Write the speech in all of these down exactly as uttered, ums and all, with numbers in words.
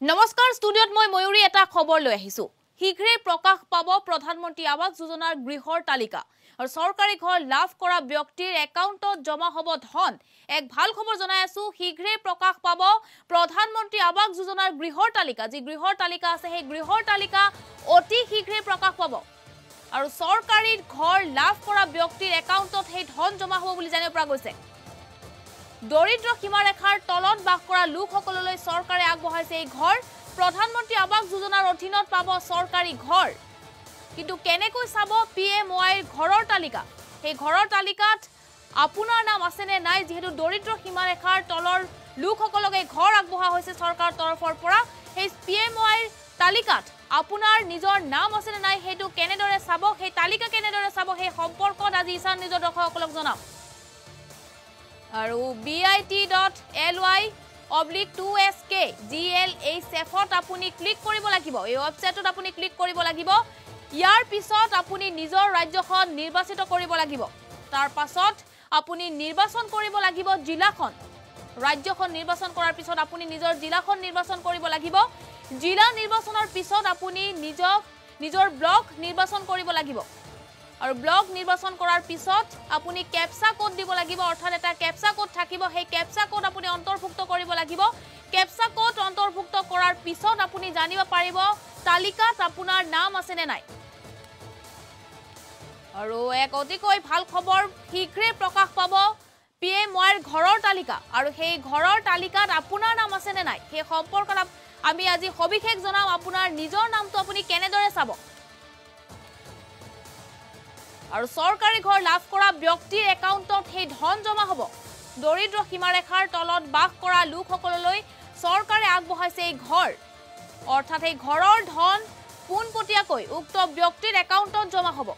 नमस्कार स्टूडियोत मैं मयूरी एटा खबर लय आहिसु। शीघ्रই प्रकाश पाबो प्रधानमंत्री आवास योजनार गृहर तालिका और सरकारी घर लाभ करा व्यक्तिर एकाउंटत जमा हबो धन। एक भाल खबर जनाय आसु, शीघ्रই प्रकाश पाबो प्रधानमंत्री आवास योजनार गृहर तालिका। जी गृहर तालिका आछे हे गृहर तालिका अति शीघ्रই प्रकाश पाबो और सरकारी घर लाभ करा व्यक्तिर एकाउंटत हे धन जमा हबो बुली जानिब परा गयसे। दरिद्र सीमारेखार तलत बास करा लोकसकलলৈ सरकारे आगबढाइছে এই घर। प्रधानमंत्री आवास योजनार अधीनत पाब सरकारी घर, किन्तु केनेকৈ চাব পিএমওআইৰ ঘৰৰ তালিকা। এই ঘৰৰ তালিকাত আপোনাৰ নাম আছে নে নাই, যেহেতু দৰিদ্র सीमारेखार তলৰ লোকসকলক এই ঘৰ আগবঢ়া হৈছে সরকার তৰফৰ পৰা। এই পিএমওআইৰ তালিকাত আপোনাৰ নিজৰ নাম আছে নে নাই হেতু কেনেদৰে চাব, সেই তালিকা কেনেদৰে চাব, সেই সম্পৰ্কত আজি ইছান নিজৰ দৰ্শকসকলক জনাম। और B I T dot L Y oblique two S K G L H एफत आपुनी क्लिक करिब लागिब। ए वेबसाइटत आपुनी क्लिक करिब लागिब। यार पिছত आपुनी निजर राज्यखन निर्वाचित करिब लागिब। तार पाছত आपुनी निर्वाचन करिब लागिब जिलाखन। राज्यखन निर्वाचन करार पिছত आपुनी निजर जिलाखन निर्वाचन करिब लागिब। जिला निर्वाचনৰ पिছত आपुनी निजक निजर ब्लक निर्वाचन करिब लागिब। और ब्लक निर्वाचन करार पिছত आपुनी कैप्चा कोड दिब लागिब, अर्थात एटा कैप्चा कोड थाकिब। हे कैप्चा कोड आपुनी अंतर्भुक्त करिब लागिब। कैप्चा कोड अंतर्भुक्त करार पिছত आपुनी जानिब पारिब तालिकात आपुनार नाम आछे ने नाइ। और एक अतिकै ভাল खबर, शीघ्रই प्रकाश पाब পিএমওআইৰ ঘৰৰ তালিকা और সেই ঘৰৰ তালিকাত आपुनार नाम आछे ने नाइ সেই সম্পৰ্কত আমি আজি সবিশেষ জনাম। आपुनार নিজৰ নামটো आपुनी কেনেদৰে চাব और सरकारी घर लाभ करा व्यक्तिर एकाउंटत हे धन जमा हब। दरिद्र सीमारेखार तलत बास करा लोकसकलলৈ सरकारे आगबढाइছে এই घर, अर्थात এই ঘৰৰ ধন পোনপটীয়াকৈ উক্ত ব্যক্তিৰ একাউন্টত জমা হব।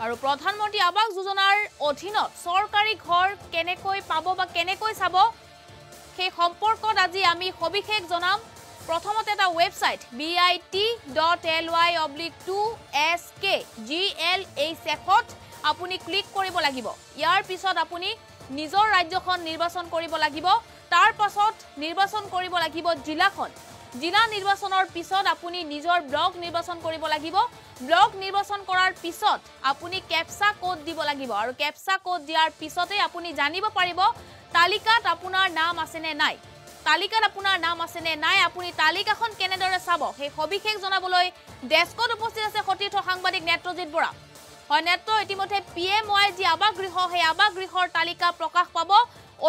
और प्रधानमंत्री आवास योजनार अधीनत सरकारी घर কেনেকৈ পাব বা কেনেকৈ চাব সেই সম্পৰ্কত আজি আমি সবিশেষ জনাম। प्रथमते एटा website B I T dot L Y oblique two S K G L H एफत आपुनी क्लिक करिब लागिब। यार पिছত आपुनी निजर राज्यखन निर्वाचन करिब लागिब। तार पाছত निर्वाचन करिब लागिब जिलाखन। जिला निर्वाचনৰ पिছত आपुनी निजर ब्लक निर्वाचन करिब लागिब। ब्लक निर्वाचन करार पिছত आपुनी कैप्चा कोड दिब लागिब और कैप्चा कोड दियार पिछते आपुनी जानिब पारिब तालिकात आपुनार नाम आछे ने नाइ। तालिकात आपुनार नाम आछे ने नाइ आपुनी तालिकाखन केनेदरे चाब हे सबिशेष जनाবলৈ डेस्कत उपस्थित आछे सतीर्थ सांबादिक नेत्रजित बरा। हय नेत्र, इतिमध्ये পিএমওআই जी आवास गृह हे आवास गृहर तालिका प्रकाश पाब।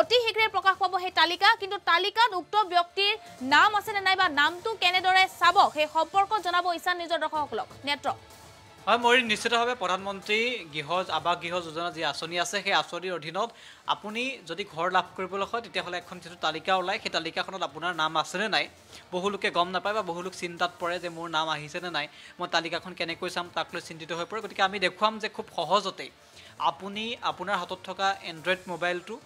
अति शीघ्रই प्रकाश पाब हे तालिका, किन्तु तालिकात उक्त व्यक्तिर नाम आछे ने नाइ बा नामटो केनेदरे चाब हे सम्पर्क जनाब इसान निजर दर्शकসকলক। नेत्र হয় মৰি, নিশ্চিতভাৱে প্ৰধানমন্ত্ৰী গৃহ আৱাস গৃহ যোজনা যি আঁচনি আছে সেই আঁচনিৰ অধীনত আপুনি যদি ঘৰ লাভ কৰিবলৈ হয় তেতিয়াহ'লে এখন যিটো তালিকা ওলায় সেই তালিকাখনত আপোনাৰ নাম আছেনে নাই বহুলোকে গম নাপায় বা বহুলোক চিন্তাত পৰে যে মোৰ নাম আহিছেনে নাই, মই তালিকাখন কেনেকৈ চাম, তাক লৈ চিন্তিত হৈ পৰে। গতিকে আমি দেখুৱাম যে খুব সহজতে আপুনি আপোনাৰ হাতত থকা এণ্ড্ৰইড মোবাইলটো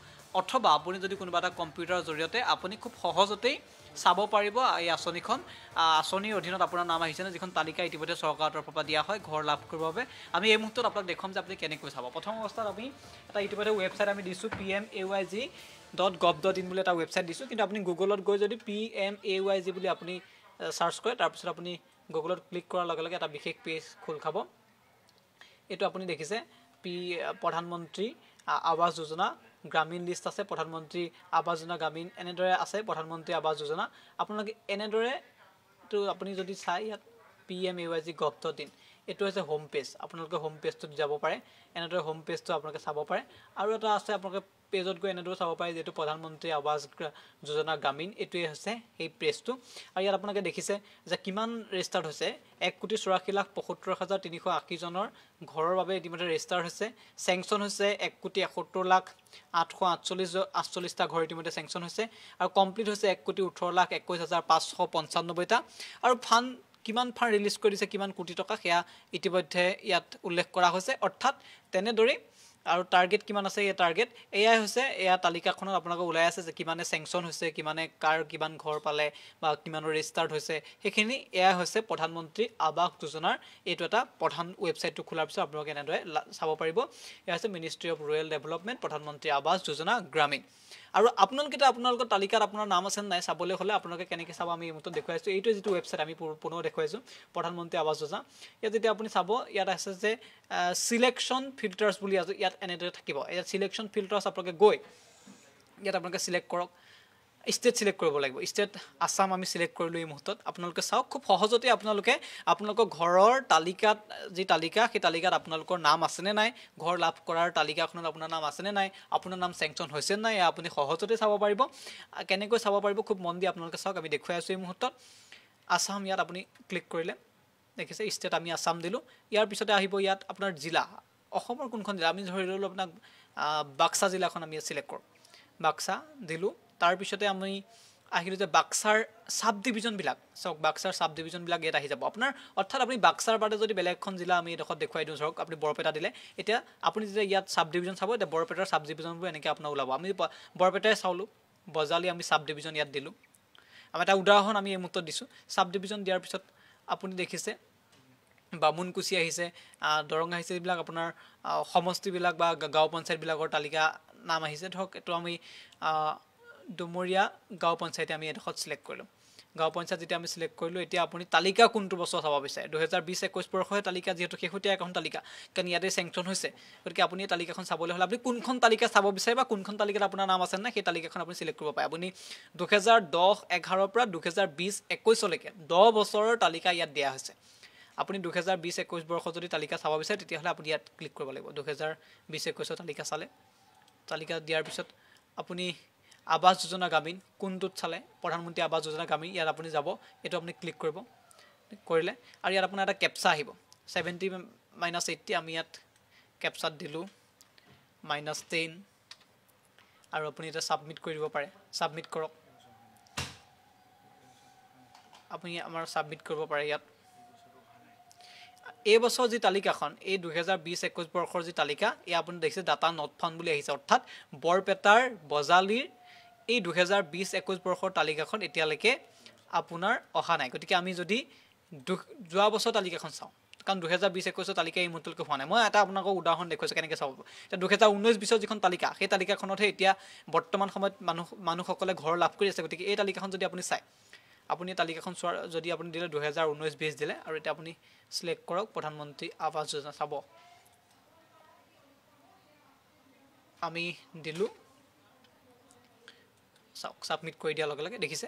অথবা আপুনি যদি কোনোবা এটা কম্পিউটাৰৰ জৰিয়তে আপুনি খুব সহজতেই চাব পাৰিব এই আঁচনিখন। আঁচনিৰ অধীনত আপোনাৰ নাম আহিছেনে, যিখন তালিকা ইতিমধ্যে চৰকাৰৰ তৰফৰ দিয়া হয় ঘৰ লাভ কৰিবৰ বাবে। আমি এই মুহূৰ্তত আপোনাক দেখুৱাম যে আপুনি কেনেকৈ চাব। প্ৰথম অৱস্থাত আমি এটা ইতিমধ্যে ৱেবছাইট আমি দিছোঁ P M A Y G dot gov dot in বুলি এটা ৱেবছাইট দিছোঁ, কিন্তু আপুনি গুগলত গৈ যদি P M A Y G বুলি আপুনি সার্চ কৰে তাৰপিছত আপুনি গুগলত ক্লিক কৰাৰ লগে লগে এটা বিশেষ পেজ খোল খাব। এইটো আপুনি দেখিছে পি প্ৰধানমন্ত্ৰী আৱাস যোজনা গ্রামীণ লিষ্ট আছে, প্রধানমন্ত্রী আবাস যোজনা গ্রামীণ এনেদরে আছে প্রধানমন্ত্রী আবাস যোজনা। আপোনালোকে এনেদরে তো আপুনি যদি চাই ইয়াত P M A Y G dot gov dot in এইটো আছে হোম পেজ, আপোনালোকে হোম পেজটো যাব পাৰে। এনেদরে হোম পেজটো আপোনালোকে চাব পাৰে। আৰু এটা আছে আপোনালোকে পেজত গৈ এনেদৰে চাব পাৰে যেটো প্রধানমন্ত্রী আবাস যোজনা গ্রামীণ, এইটোৱে হৈছে এই পেজটো। আৰু ইয়াত আপোনালোকে দেখিছে যে কিমান ৰেজিষ্টাৰ্ড হৈছে, এক কোটি চৌৰাশী লাখ পঁয়সত্তৰ হাজাৰ তিনিশ আশী জনৰ ঘৰৰ বাবে ইতিমধ্যে ৰেজিষ্টাৰ হৈছে। চেংচন হৈছে এক কোটি এসত্তৰ লাখ আঠশ আঠচল্লিছ আঠচল্লিছটা ঘৰ ইতিমধ্যে চেংচন হৈছে আৰু কমপ্লিট হৈছে এক কোটি ওঠৰ লাখ একৈছ হাজাৰ পাঁচশ পঞ্চান্নব্বৈটা। আৰু ফাণ্ড কিমান ফাণ্ড ৰিলিজ কৰিছে, কিমান কোটি টকা সেয়া ইতিমধ্যে ইয়াত উল্লেখ কৰা হৈছে। অৰ্থাৎ তেনেদৰেই আৰু টার্গেট কিমান আছে, এই টার্গেট এয়াই হৈছে এয়া তালিকাখনত আপোনালোকে ওলাই আছে যে কিমানে চেংচন হৈছে, কিমানে কাৰ কিমান ঘৰ পালে বা কিমানৰ ৰেজিষ্টাৰ্ড হৈছে সেইখিনি। এয়া হৈছে প্ৰধানমন্ত্ৰী আৱাস যোজনাৰ এইটো এটা প্ৰধান ৱেবছাইটটো খোলাৰ পিছত আপোনালোকে এনেদৰে চাব পাৰিব। এয়া হৈছে মিনিষ্ট্ৰী অফ ৰুৰেল ডেভেলপমেণ্ট প্ৰধানমন্ত্ৰী আৱাস যোজনা গ্ৰামীণ। और आपनों तालिकार अपना नाम आसान ना सबले हम अपने के सब आम मत देखा ये जी वेबसाइट पुनः देखा प्रधानमंत्री आवास योजना इतना अपनी चाब इतना सिलेक्शन फिल्टार्स इतने थको सिलेक्शन फिल्टार्स गई इतना सिलेक्ट कर स्टेट सिलेक्ट कर लगे स्टेट आसाम आम सिलेक्ट कर मुहूर्त अपने चावक खूब सहजते अपने घर तालिका जी तालिका सी तालिका अपना नाम आसने ना घर लाभ करार तालिका अपना नाम आसने ना अपना नाम सेंक्शन से ना अपनी सहजते चाब पार चाब पार खूब मन दिए अपने चावक आम देखा मुहूर्त आसाम इतना अपनी क्लिक कर देखिसे स्टेट आम आसाम दिल यार पीछते अपना जिला जिला आम धरी ललो अपना बाक्सा जिला सिलेक्ट कर बाक्सा दिल तार पिछते आम आखिल बाक्सार सब डिविजन चावक बाक्सार सब डिविजन अपना अर्थात अपनी बाक्सार बारे जो बेलेग जिला एडखर देखा दूँ धरक अपनी बरपेटा दिले इतना अपनी इतना सब डिविजन चाब बरपेटार सब डिविजनबूर एने अपना ऊल आम बरपेटाई चावल बजाली आम सब डिविजन इतना दिल आम एट उदाहरण आम मुहूर्त दूँ सब डिविजन दियार पास अपनी देखिसे बामुनकुशी दरंग अपना समस्ती गाँव पंचायत तालिका नाम धरक तो आम डुमरिया गाँव पंचायत आम एडखर सिलेक्ट कर गाँव पंचायत जब आम सिलेक्ट कर इतना अपनी तालिका कौन बस चाब विचार दुहजार बीस एकुश बर्षर तालिका जी शेहतिया एन तालिका कारण इतने सेंक्शन से गति अपनी तालिका चाबले हम अपनी कौन तालिका चाब विचार कौन तालिका अपना नाम आसान ना सही तालिका अपनी सिलेक्ट कर पाए अपनी दुहजार दस एगार दुहजार बीस एकुशलें दस बसर तालिका इतना दिया अपनी दुहजार बीस एकुश बर्ष जो तालिका चाब विचार तैयार अपनी इतना क्लिक कर दुहजार बीस एकुश तालिका चाले तालिका दियार पास अपनी आवास योजना ग्रामीण कौन चाले प्रधानमंत्री आवास योजना ग्रामीण इतना अपनी जब यू अपनी क्लिक कर इतना अपना कैप्चा सेवेन्टी माइनास एट्टी आम इतना कैप्चा दिल माइनास टेन और अपनी इतना सबमिट कर पे सबमिट कर अपनी आम सबमिट कर पे इतना ए बस जी तालिका ये दुहजार बीस एकुश बर्षर जी तालिका यह अपनी देखिए डाटा नट फाउंड अर्थात बरपेटार बजालिर ये दुहजार बीस एकुश बर्षर तालिका इतना अपनार अहा ना गति आम जो जो बस तालिका चाँव कारण दुहजार बीस एकुश तालिका यह मुहूर्त हुआ ना मैं एट अपना उदाहरण देखा के चाब दुहजार उन्नीस बीस जी तालिका सही तालिका इतना बर्तमान समय मानु मानुसक घर लाभ कर गति के तालिका जो अपनी चाय अपनी तालिका चुनाव जो अपनी दिले दुहजार उन्नीस बीस दिले और इतना अपनी सिलेक्ट कर प्रधानमंत्री आवास योजना चाब आम दिल चावक सबमिट कर दियार देखिसे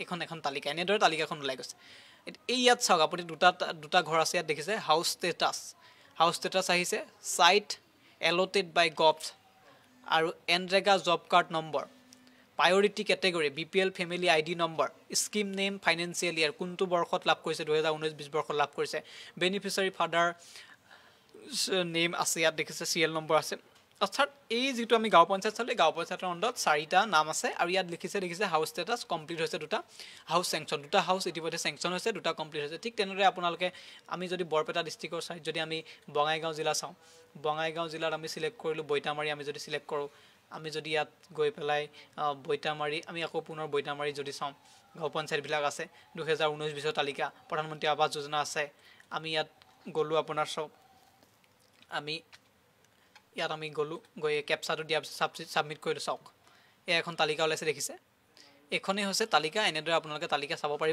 एन एन तालिका एने तालिका ऊल् गई चावक अपनी दूटा घर आज देखिसे house status house status site allotted by गव्स और NREGA job card number priority category B P L family I D number scheme name financial year कौन बर्षत लाभ कर दुहजार उन्नीस बीस बर्षत लाभ कर बेनिफिशियरी फादर नेम आते देखिसे सीरियल नम्बर आसे अर्थात ये जी आम गाँव पंचायत चलिए गाँव पंचायत अंदर चारिटा नाम आसे और इतना लिखिसे देखिसे हाउस स्टेटास कमप्लीट होइसे दूटा हाउस सेंक्शन दूटा हाउस इतिमध्ये सेंक्शन होइसे दूटा कमप्लीट होइसे ठीक तेनरे आपनालोके आमी जदि बरपेटा डिस्ट्रिक्टर साइड जदि आमी बंगाईगाँव जिला चाँ बंगाईगाँव जिलात आमी सिलेक्ट करिलो बैतामारी आमी जदि सिलेक्ट करो आम जो इतना गई पे बैतामारी आम आक पुनः बैतामारी जो चाँव गाँव पंचायत आसे दुहजार उन्नीस बीस तालिका प्रधानमंत्री आवास योजना आसे आम इतना गलो अपना सब आम इतना आम गलो गई कैप्चा दिया सबमिट कर चावक ये एन तालिका ऊल्स देखिसे एखने से तालिका एने तालिका चाब पार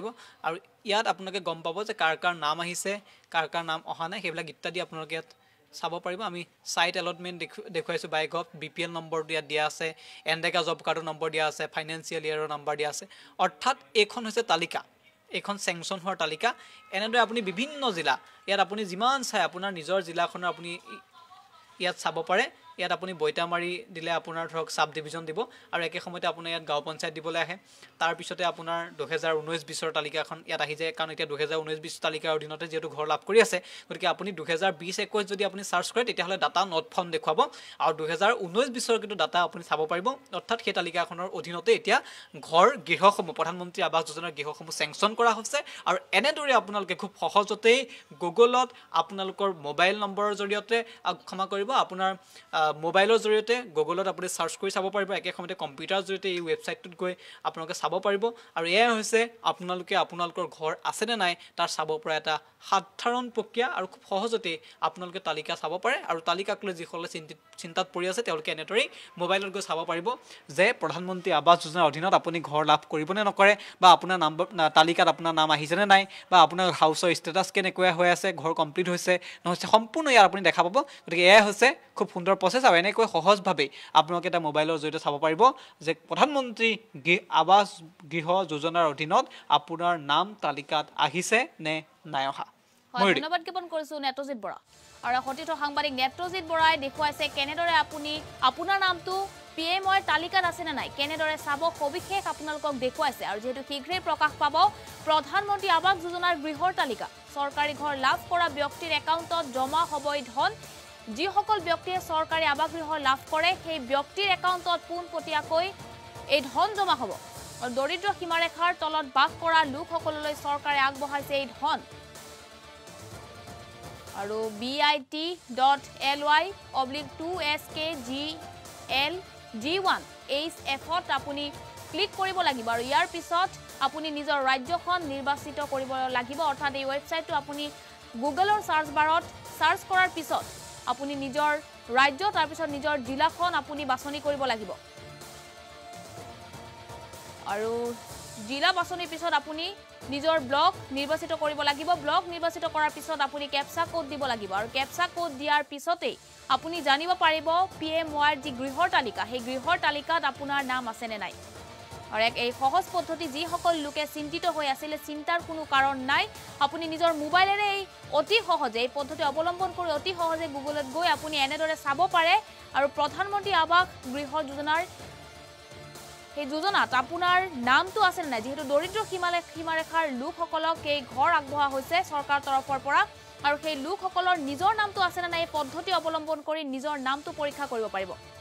और इतना अपने गम पा कार कार नाम आसे कार कार नाम अहा ना सब इत्यादि अपने इतना चाब पार आम साइट एलटमेंट देख देखा by gov B P L number दिया एनरेगा जॉब कार्डर नम्बर दिया फाइनेंशियल ईयर नम्बर दिया अर्थात एन से तालिका एन सेंक्शन हर तालिका एने अपनी विभिन्न जिला इतना अपनी जिमान चाय अपना निजर जिला अपनी इतना चाब पारे इतना अपनी बैतामारी दिले अपना धरक सब डिविजन दी और एक समयते अपना इतना गाँव पंचायत दिबले आए तार पिछते अपना दुहजार उन्नीस बीसर तालिका इतना जाए कारण इतना दुहजार उन्नीस बीस तालिकार अधीनते जी घर लाभ कर गति के अपनी दुहजार बीस एकुश जो अपनी सार्च करे डाटा नट फाउंड देखा और दुहजार उन्नीस बीसर कि डाटा अपनी चाब पार अर्थात सही तालिका अधीनते इतना घर गृहसमूह प्रधानमंत्री आवास योजना गृहसमूह सेंक्शन और एनेदरे आपलोक खूब सहजते गुगलत अपना मोबाइल नम्बर जरिए क्षमा कर मोबाइलर जरिए गुगल अपनी सार्च कर चाब पार एक कम्पिटार जरिए वेबसाइट गई अपने चाब पार और यह आपनलोके आपनलोकर घर आसेने ना तार चाब पारा एटा साधारण प्रक्रिया और खूब सहजते आपनलोके तालिका चाब पारे और तालिकाक लोई जिसले चिंतित चिंतात परि आछे तेओलोके एनेदरेई मोबाइलत गई चाब पारिब जे प्रधानमंत्री आवास योजनार अधीन आपुनि घर लाभ करिबने नकरे बा आपुनार नाम तालिकात आपुनार नाम आहिसेने नाइ बा आपुनार हाउसर स्टेटास केनेकुवा होय आछे घर कमप्लीट होइसे नहयसे सम्पूर्ण यार आपुनि देखा पाबो गतिके ए होइसे खूब सुंदर प्रसेस आरो एनेकै सहज भावे आपुनलोके एटा मोबाइलर जरियते चाब पारिब जे प्रधानमंत्री आवास गृह योजनार अधीनत आपुनार नाम तालिकात आहिसे ने नाइ अहा। হয় ধন্যবাদ জ্ঞাপন কৰিছো নেত্ৰজিত বৰা আৰু সতীৰ্থ সাংবাদিক নেত্ৰজিত বৰাই দেখুৱাইছে কেনেদৰে আপুনি আপোনাৰ নামটো পিএমৰ তালিকাত আছে নে নাই কেনেদৰে চাব সবিশেষ আপোনালোকক দেখুৱাইছে আৰু যেহেতু শীঘ্ৰে প্ৰকাশ পাব প্ৰধানমন্ত্ৰী আৱাস যোজনাৰ গৃহৰ তালিকা চৰকাৰী ঘৰ লাভ কৰা ব্যক্তিৰ একাউণ্টত জমা হ'ব এই ধন যিসকল ব্যক্তিয়ে চৰকাৰী আৱাস গৃহ লাভ কৰে সেই ব্যক্তিৰ একাউণ্টত পোনপটীয়াকৈ এই ধন জমা হ'ব আৰু দৰিদ্ৰ সীমাৰেখাৰ তলত বাস কৰা লোকসকললৈ চৰকাৰে আগবঢ়াইছে এই ধন और B I T dot L Y oblique two S K G L G one H F आपुनी क्लिक करिब लागिब और यार पिছত आपुनी निजर राज्यखन निर्वाचित करिब लागिब अर्थात ये वेबसाइट आपुनी गुगलर सार्च बारत सार्च करार पिছত आपुनी निजर राज्य तार पिছত निजर जिलाखन आपुनी बाछनि करिब लागिब और जिला बाछनिर पिছত आपुनी निजर ब्लग निर्वाचित करिब लागिब ब्लग निर्वाचित करार पिছত आपुनी कैप्सा कोड दिब लागिब और कैप्सा कोड दियार पिछते आपुनी जानिब पारिब पीएमवाईर जी गृहर तालिका सेई गृहर तालिकात आपुनार नाम आछे ने नाइ और एक एई सहज पद्धति जी सकल लोके चिंतित होई आछिले चिंतार कोनो कारण नाइ आपुनी निजर मोबाइलेरे एई अति सहजे एई पद्धति अवलम्बन करि अति सहजे गुगलत गई आपुनी एनेदरे चाब पारे और प्रधानमंत्री आवास गृह योजनार এই যোজনাত আপোনাৰ নামটো আছে নাই যেহেতু দৰিদ্ৰ সীমালে সীমাৰেখাৰ লোকসকলক এই ঘৰ আগবঢ়া হৈছে চৰকাৰ তৰফৰ পৰা আৰু সেই লোকসকলৰ নিজৰ নামটো আছে নাই এই পদ্ধতি অৱলম্বন কৰি নিজৰ নামটো পৰীক্ষা কৰিব পাৰিব।